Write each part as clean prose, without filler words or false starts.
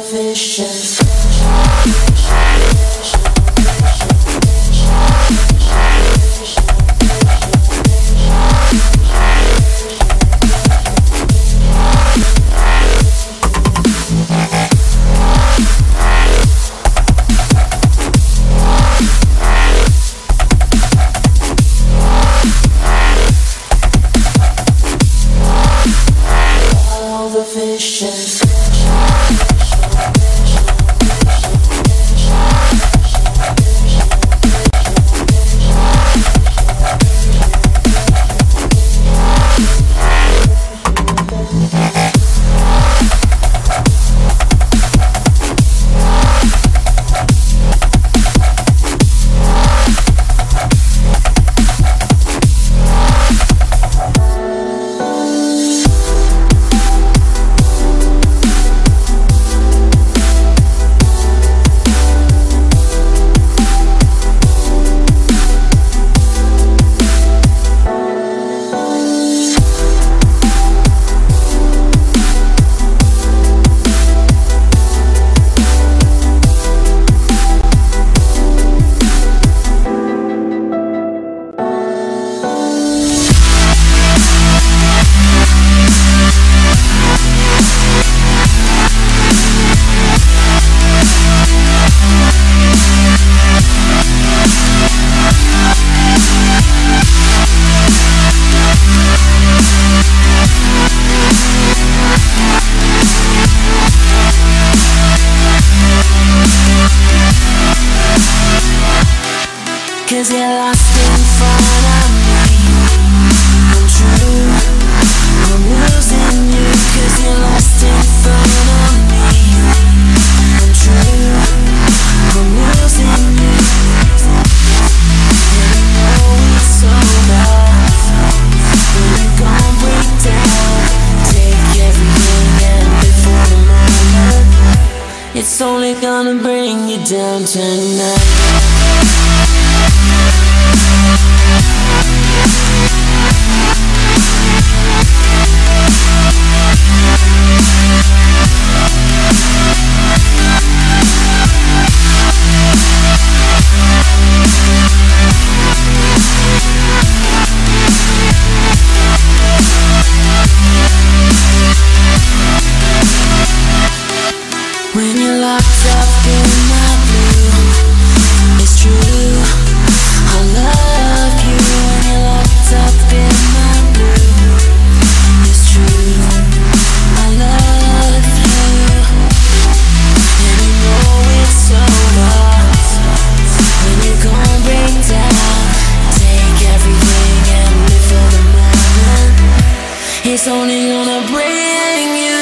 'Cause you're lost in front of me. I'm true, I'm losing you. 'Cause you're lost in front of me. I'm true, I'm losing you. And I know it's over when you're gonna break down. Take everything and before the moment, it's only gonna bring you down tonight. When you're locked up in my room, it's true, I love you. When you're locked up in my room, it's true, I love you. And I know it's over when you're gonna break down. Take everything and live for the moment, it's only gonna bring you.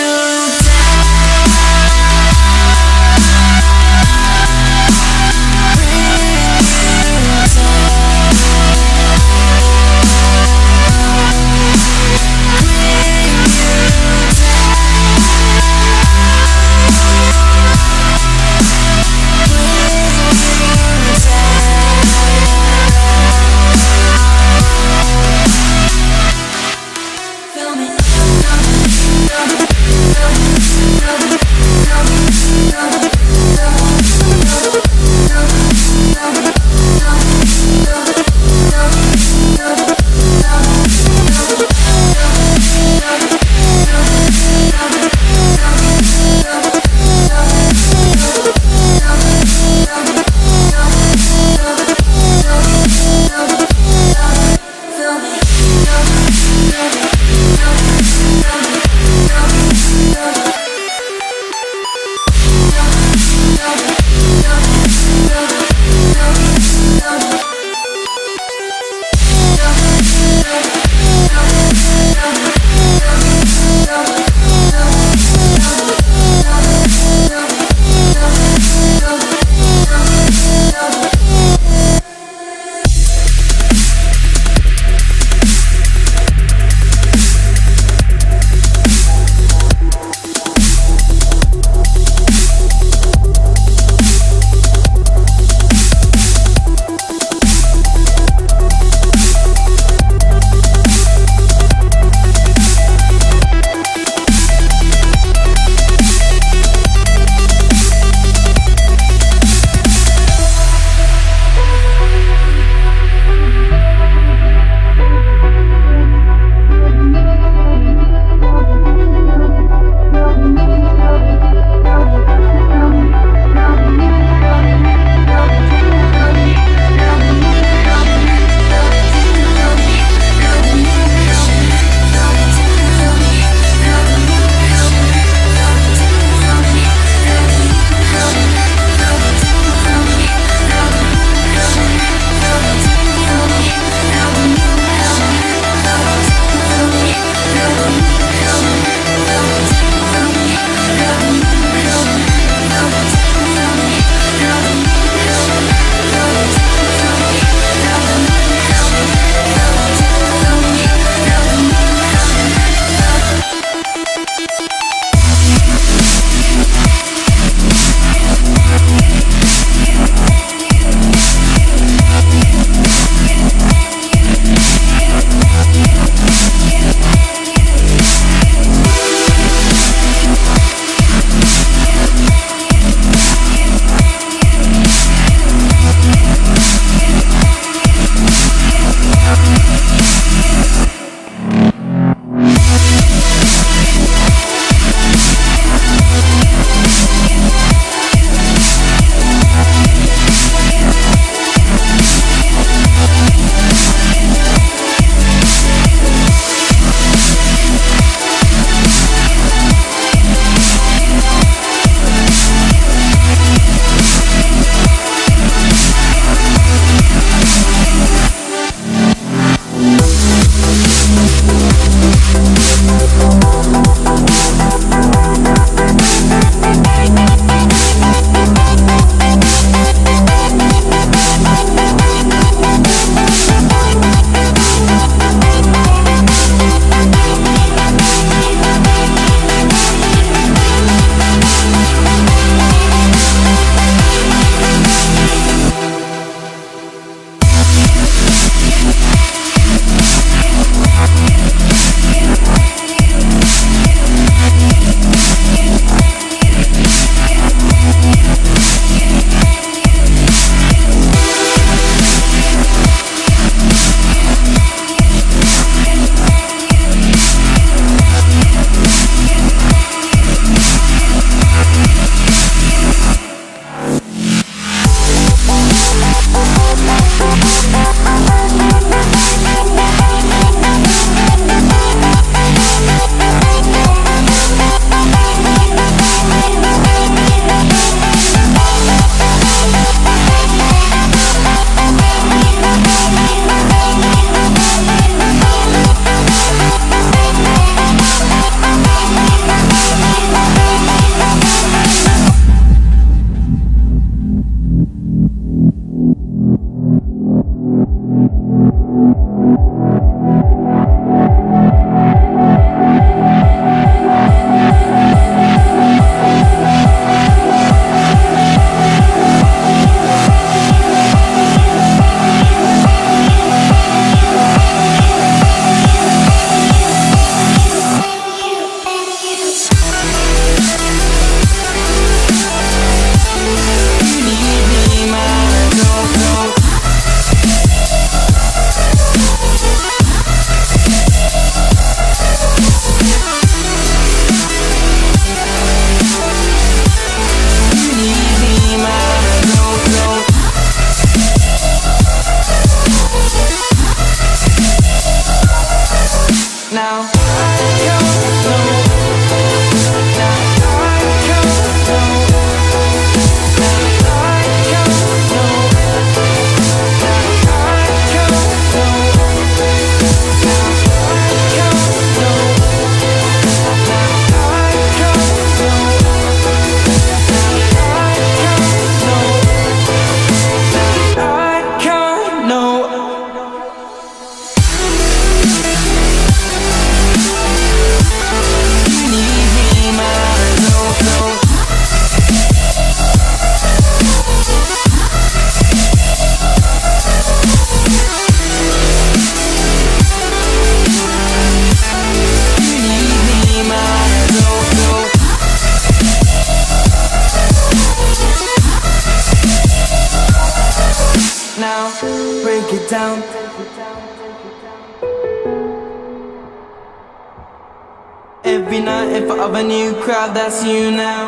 every night in front of a new crowd. That's you now.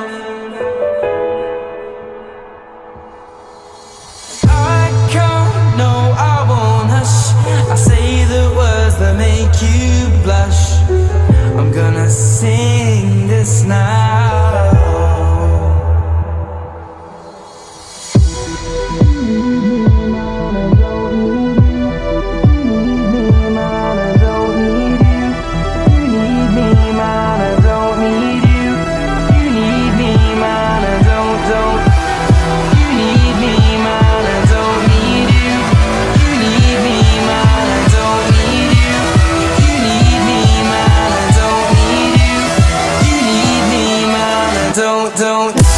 I can't, no, I won't hush. I say the words that make you blush. I'm gonna sing this now. Don't